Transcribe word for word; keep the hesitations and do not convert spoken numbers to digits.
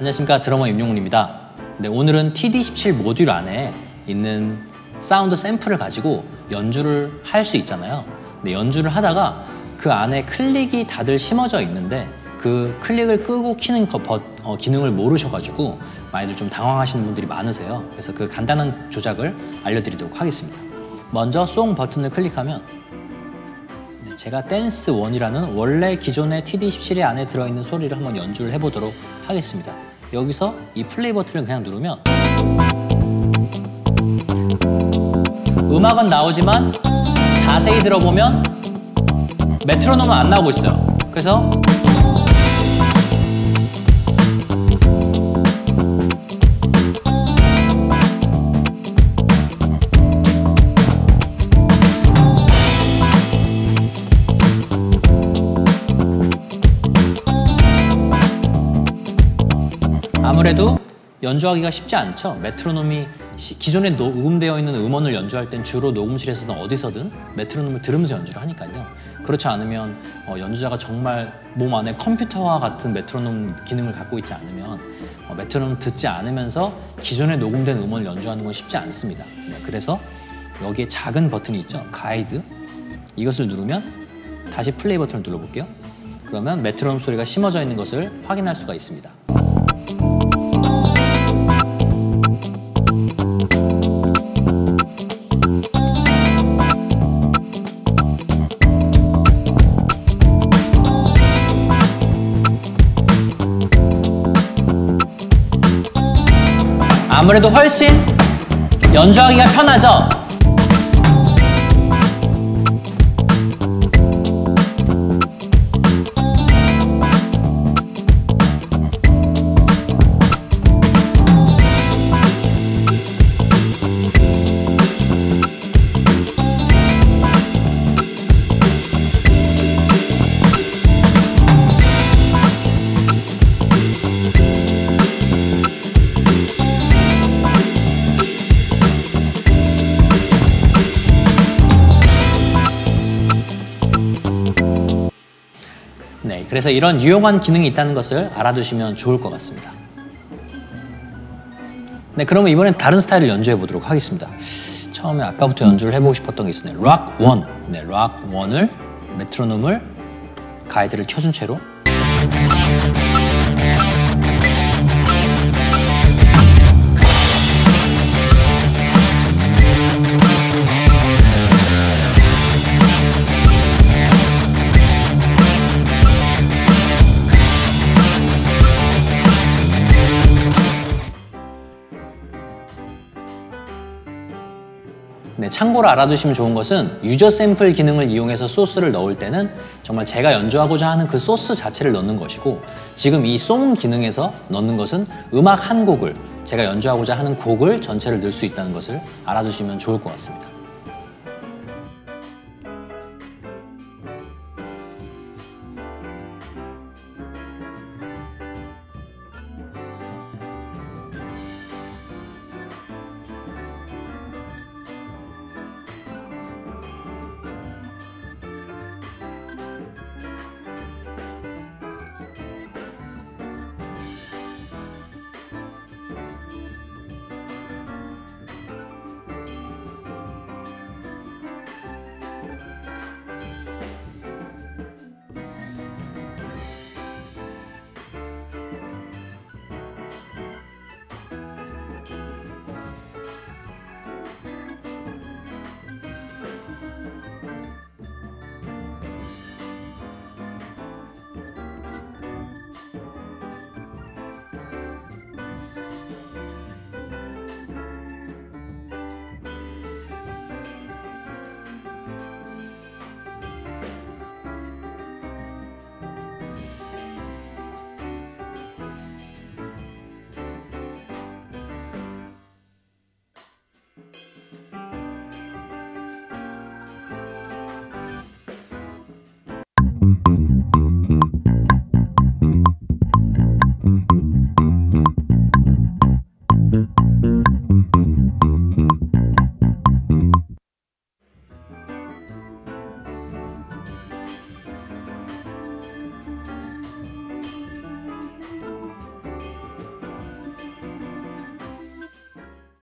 안녕하십니까, 드러머 임영훈입니다. 네, 오늘은 티디 십칠 모듈 안에 있는 사운드 샘플을 가지고 연주를 할 수 있잖아요. 근데 연주를 하다가 그 안에 클릭이 다들 심어져 있는데 그 클릭을 끄고 키는 거, 어, 기능을 모르셔가지고 많이들 좀 당황하시는 분들이 많으세요. 그래서 그 간단한 조작을 알려드리도록 하겠습니다. 먼저 송 버튼을 클릭하면 제가 댄스 원이라는 원래 기존의 티디 십칠의 안에 들어있는 소리를 한번 연주를 해보도록 하겠습니다. 여기서 이 플레이 버튼을 그냥 누르면 음악은 나오지만 자세히 들어보면 메트로놈은 안 나오고 있어요. 그래서 아무래도 연주하기가 쉽지 않죠. 메트로놈이 기존에 녹음되어 있는 음원을 연주할 땐 주로 녹음실에서든 어디서든 메트로놈을 들으면서 연주를 하니까요. 그렇지 않으면 연주자가 정말 몸 안에 컴퓨터와 같은 메트로놈 기능을 갖고 있지 않으면 메트로놈 듣지 않으면서 기존에 녹음된 음원을 연주하는 건 쉽지 않습니다. 그래서 여기에 작은 버튼이 있죠. 가이드. 이것을 누르면 다시 플레이 버튼을 눌러볼게요. 그러면 메트로놈 소리가 심어져 있는 것을 확인할 수가 있습니다. 아무래도 훨씬 연주하기가 편하죠? 네, 그래서 이런 유용한 기능이 있다는 것을 알아두시면 좋을 것 같습니다. 네, 그러면 이번엔 다른 스타일을 연주해 보도록 하겠습니다. 처음에 아까부터 연주를 해보고 싶었던 게 있었네요. 락 원. 네, 락 원을 메트로놈을 가이드를 켜준 채로 네, 참고로 알아두시면 좋은 것은 유저 샘플 기능을 이용해서 소스를 넣을 때는 정말 제가 연주하고자 하는 그 소스 자체를 넣는 것이고, 지금 이 송 기능에서 넣는 것은 음악 한 곡을, 제가 연주하고자 하는 곡을 전체를 넣을 수 있다는 것을 알아두시면 좋을 것 같습니다.